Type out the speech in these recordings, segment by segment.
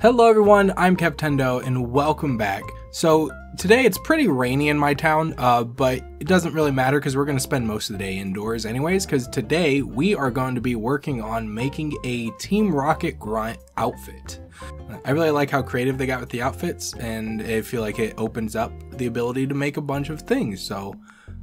Hello everyone, I'm Kevtendo and welcome back. So today it's pretty rainy in my town, but it doesn't really matter because we're going to spend most of the day indoors anyways, because today we are going to be working on making a Team Rocket grunt outfit. I really like how creative they got with the outfits and I feel like it opens up the ability to make a bunch of things, so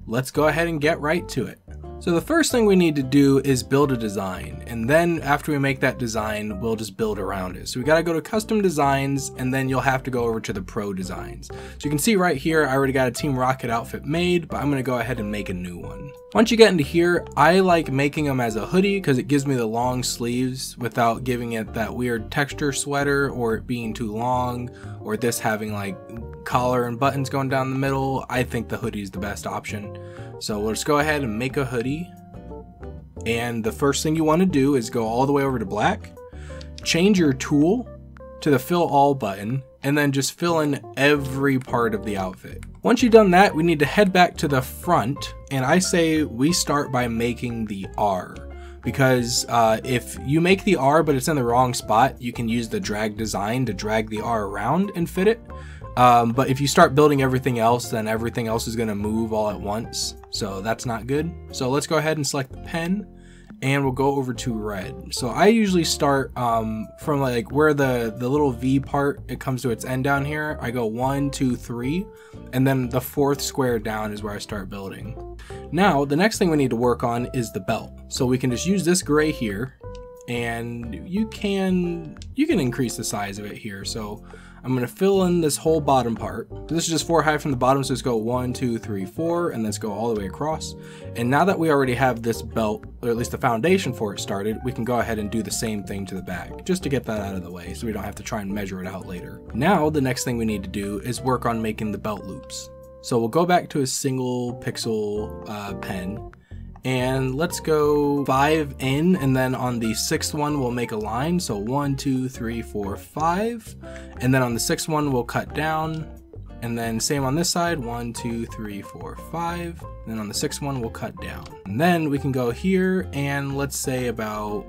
let's go ahead and get right to it. So the first thing we need to do is build a design, and then after we make that design, we'll just build around it. So we gotta go to custom designs, and then you'll have to go over to the pro designs. So you can see right here, I already got a Team Rocket outfit made, but I'm gonna go ahead and make a new one. Once you get into here, I like making them as a hoodie because it gives me the long sleeves without giving it that weird texture sweater or it being too long or this having like collar and buttons going down the middle. I think the hoodie is the best option. So we'll just go ahead and make a hoodie. And the first thing you want to do is go all the way over to black, change your tool to the fill all button, and then just fill in every part of the outfit. Once you've done that, we need to head back to the front, and I say we start by making the R. Because if you make the R but it's in the wrong spot, you can use the drag design to drag the R around and fit it. But if you start building everything else, then everything else is going to move all at once. So that's not good. So let's go ahead and select the pen and we'll go over to red. So I usually start from like where the little V part, it comes to its end down here. I go 1, 2, 3, and then the fourth square down is where I start building. Now, the next thing we need to work on is the belt. So we can just use this gray here, and you can increase the size of it here. So I'm going to fill in this whole bottom part. So this is just 4 high from the bottom, so let's go 1, 2, 3, 4, and let's go all the way across. And now that we already have this belt, or at least the foundation for it started, we can go ahead and do the same thing to the back, just to get that out of the way so we don't have to try and measure it out later. Now the next thing we need to do is work on making the belt loops. So we'll go back to a single pixel pen, and let's go 5 in, and then on the 6th one we'll make a line. So 1, 2, 3, 4, 5, and then on the 6th one we'll cut down, and then same on this side, 1, 2, 3, 4, 5, and then on the 6th one we'll cut down. And then we can go here, and let's say about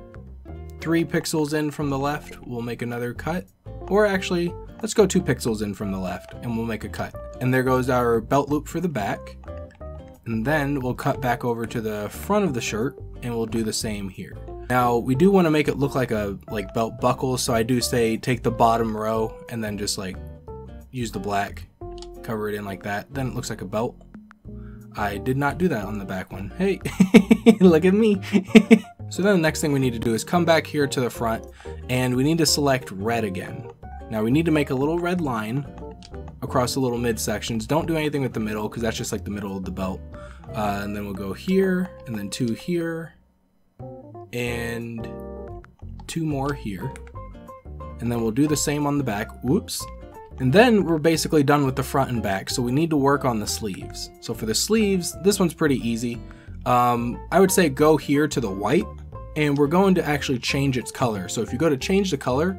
3 pixels in from the left we'll make another cut, or actually let's go 2 pixels in from the left and we'll make a cut. And there goes our belt loop for the back. And then we'll cut back over to the front of the shirt and we'll do the same here. Now we do want to make it look like a belt buckle, so I do say take the bottom row and then just like use the black, cover it in like that. Then it looks like a belt. I did not do that on the back one. Hey, look at me. So then the next thing we need to do is come back here to the front, and we need to select red again. Now we need to make a little red line across the little mid sections. Don't do anything with the middle because that's just like the middle of the belt. And then we'll go here, and then 2 here, and 2 more here. And then we'll do the same on the back. Whoops. And then we're basically done with the front and back, so we need to work on the sleeves. So for the sleeves, this one's pretty easy. I would say go here to the white, and we're going to actually change its color. So if you go to change the color,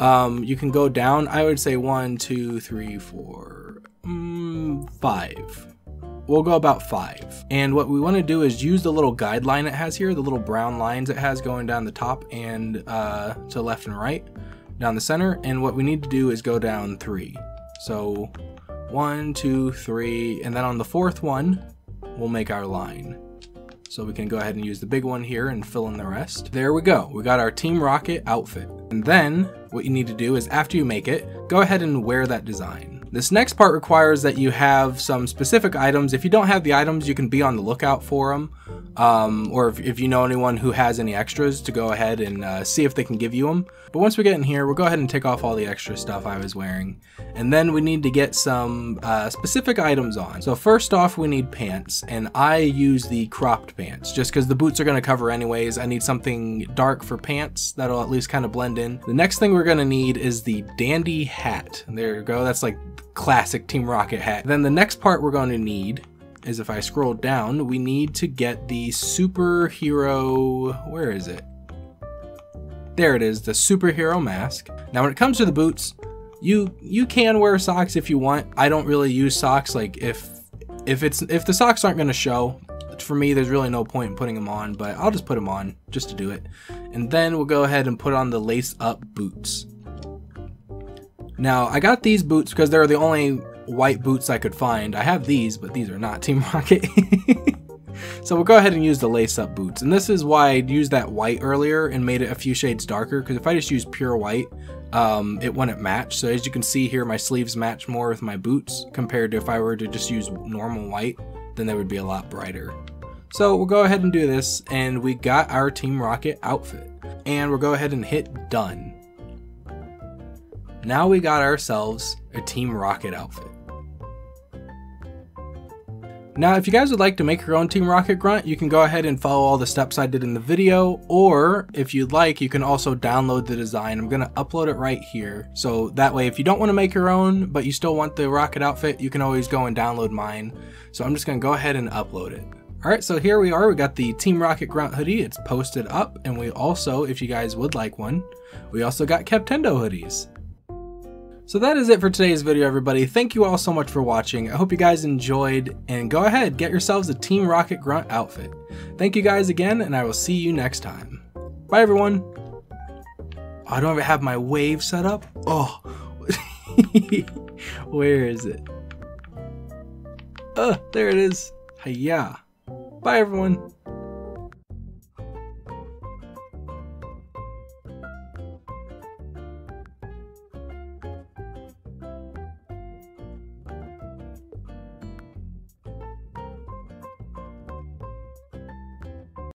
you can go down. I would say 1, 2, 3, 4, 5. We'll go about 5. And what we want to do is use the little guideline it has here, the little brown lines it has going down the top and to left and right, down the center. And what we need to do is go down 3. So 1, 2, 3, and then on the 4th one, we'll make our line. So we can go ahead and use the big one here and fill in the rest. There we go. We got our Team Rocket outfit. And then what you need to do is after you make it, go ahead and wear that design. This next part requires that you have some specific items. If you don't have the items, you can be on the lookout for them. Or if you know anyone who has any extras, to go ahead and see if they can give you them. But once we get in here, we'll go ahead and take off all the extra stuff I was wearing. And then we need to get some specific items on. So first off, we need pants, and I use the cropped pants just because the boots are going to cover anyways. I need something dark for pants that'll at least kind of blend in. The next thing we're going to need is the dandy hat. There you go. That's like classic Team Rocket hat. Then the next part we're going to need is, if I scroll down, we need to get the superhero, where is it? There it is, the superhero mask. Now when it comes to the boots, you can wear socks if you want. I don't really use socks. Like if the socks aren't gonna show, for me there's really no point in putting them on, but I'll just put them on just to do it. And then we'll go ahead and put on the lace up boots. Now, I got these boots because they're the only white boots I could find. I have these, but these are not Team Rocket. So we'll go ahead and use the lace-up boots. And this is why I used that white earlier and made it a few shades darker, because if I just use pure white, it wouldn't match. So as you can see here, my sleeves match more with my boots compared to if I were to just use normal white, then they would be a lot brighter. So we'll go ahead and do this, and we got our Team Rocket outfit. And we'll go ahead and hit done. Now we got ourselves a Team Rocket outfit. Now, if you guys would like to make your own Team Rocket grunt, you can go ahead and follow all the steps I did in the video, or if you'd like, you can also download the design. I'm gonna upload it right here. So that way, if you don't wanna make your own, but you still want the Rocket outfit, you can always go and download mine. So I'm just gonna go ahead and upload it. All right, so here we are, we got the Team Rocket grunt hoodie. It's posted up, and we also, if you guys would like one, we also got Kevtendo hoodies. So that is it for today's video, everybody. Thank you all so much for watching. I hope you guys enjoyed, and go ahead, get yourselves a Team Rocket grunt outfit. Thank you guys again, and I will see you next time. Bye, everyone. Oh, I don't even have my wave set up. Oh, where is it? Oh, there it is. Hi-ya. Bye, everyone.